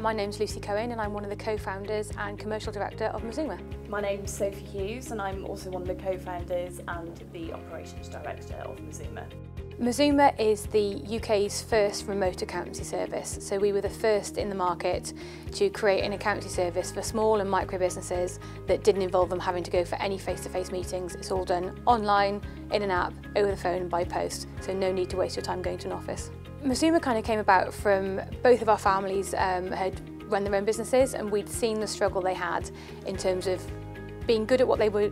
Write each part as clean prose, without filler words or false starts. My name's Lucy Cohen and I'm one of the co-founders and commercial director of Mazuma. My name's Sophie Hughes and I'm also one of the co-founders and the operations director of Mazuma. Mazuma is the UK's first remote accountancy service, so we were the first in the market to create an accountancy service for small and micro businesses that didn't involve them having to go for any face-to-face meetings. It's all done online, in an app, over the phone and by post, so no need to waste your time going to an office. Mazuma kind of came about from both of our families had run their own businesses, and we'd seen the struggle they had in terms of being good at what they were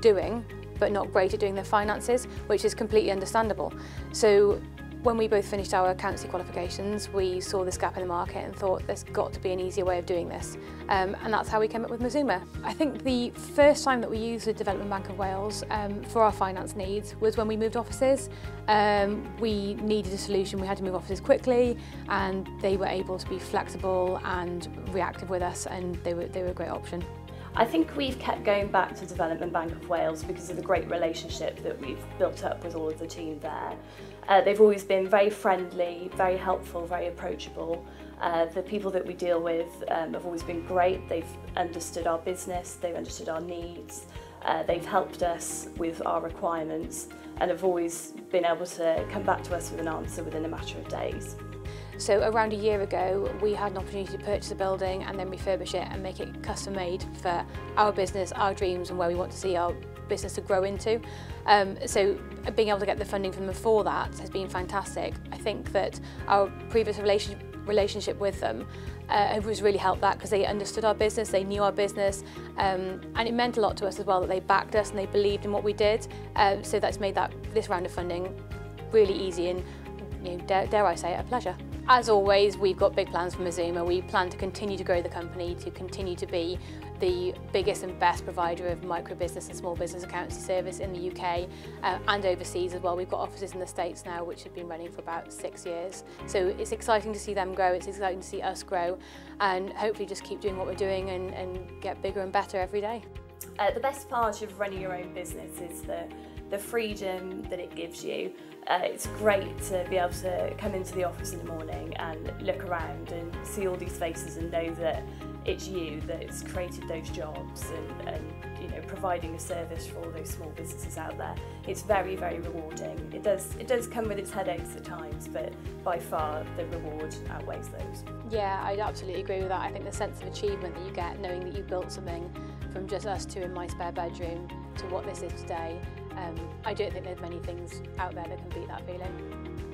doing but not great at doing their finances, which is completely understandable. So when we both finished our accountancy qualifications, we saw this gap in the market and thought there's got to be an easier way of doing this. And that's how we came up with Mazuma. I think the first time that we used the Development Bank of Wales for our finance needs was when we moved offices. We needed a solution, we had to move offices quickly, and they were able to be flexible and reactive with us, and they were a great option. I think we've kept going back to Development Bank of Wales because of the great relationship that we've built up with all of the team there. They've always been very friendly, very helpful, very approachable. The people that we deal with have always been great. They've understood our business, they've understood our needs, they've helped us with our requirements, and have always been able to come back to us with an answer within a matter of days. So around a year ago, we had an opportunity to purchase a building and then refurbish it and make it custom made for our business, our dreams, and where we want to see our business to grow into. So being able to get the funding from them for that has been fantastic. I think that our previous relationship with them was really helped that, because they understood our business, they knew our business, and it meant a lot to us as well that they backed us and they believed in what we did. So that's made this round of funding really easy and, you know, dare I say it, a pleasure. As always, we've got big plans for Mazuma. We plan to continue to grow the company, to continue to be the biggest and best provider of micro-business and small business accountancy service in the UK and overseas as well. We've got offices in the States now, which have been running for about 6 years. So it's exciting to see them grow, it's exciting to see us grow, and hopefully just keep doing what we're doing and get bigger and better every day. The best part of running your own business is the freedom that it gives you. It's great to be able to come into the office in the morning and look around and see all these faces and know that it's you that's created those jobs and you know, providing a service for all those small businesses out there. It's very, very rewarding. It does come with its headaches at times, but by far the reward outweighs those. Yeah, I'd absolutely agree with that. I think the sense of achievement that you get knowing that you built something from just us two in my spare bedroom to what this is today. I don't think there's many things out there that can beat that feeling.